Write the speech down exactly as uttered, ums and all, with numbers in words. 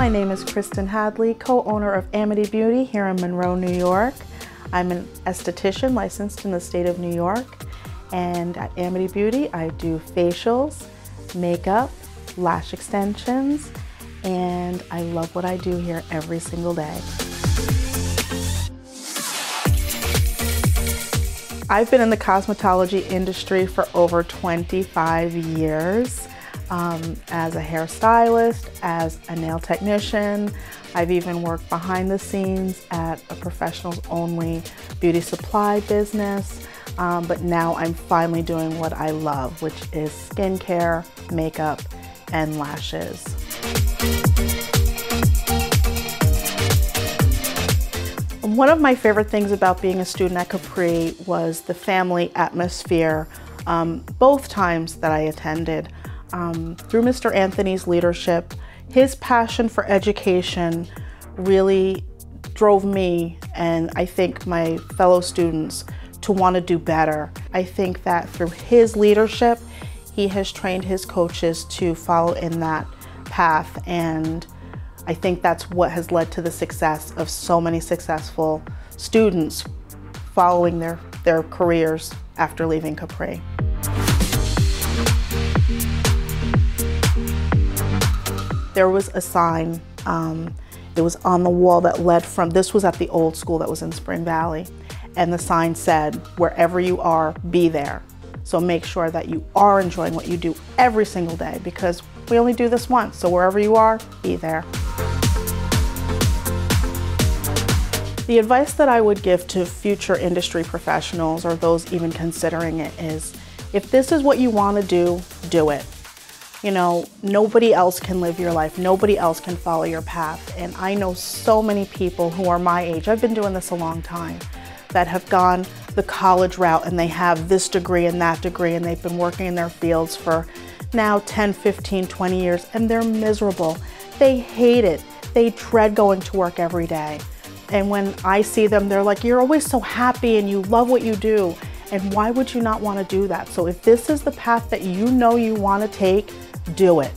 My name is Kristin Hadley, co-owner of Amity Beauty here in Monroe, New York. I'm an esthetician licensed in the state of New York, and at Amity Beauty I do facials, makeup, lash extensions, and I love what I do here every single day. I've been in the cosmetology industry for over twenty-five years um, as a hairstylist, as a nail technician. I've even worked behind the scenes at a professionals only beauty supply business, um, but now I'm finally doing what I love, which is skincare, makeup, and lashes. One of my favorite things about being a student at Capri was the family atmosphere, um, both times that I attended. Um, through Mister Anthony's leadership, his passion for education really drove me, and I think my fellow students, to want to do better. I think that through his leadership, he has trained his coaches to follow in that path, and I think that's what has led to the success of so many successful students following their, their careers after leaving Capri. There was a sign, um, it was on the wall that led from, this was at the old school that was in Spring Valley, and the sign said, wherever you are, be there. So make sure that you are enjoying what you do every single day, because we only do this once, so wherever you are, be there. The advice that I would give to future industry professionals, or those even considering it, is if this is what you want to do, do it. You know, nobody else can live your life. Nobody else can follow your path. And I know so many people who are my age, I've been doing this a long time, that have gone the college route, and they have this degree and that degree, and they've been working in their fields for now ten, fifteen, twenty years, and they're miserable. They hate it. They dread going to work every day. And when I see them, they're like, you're always so happy and you love what you do. And why would you not want to do that? So if this is the path that you know you want to take, do it.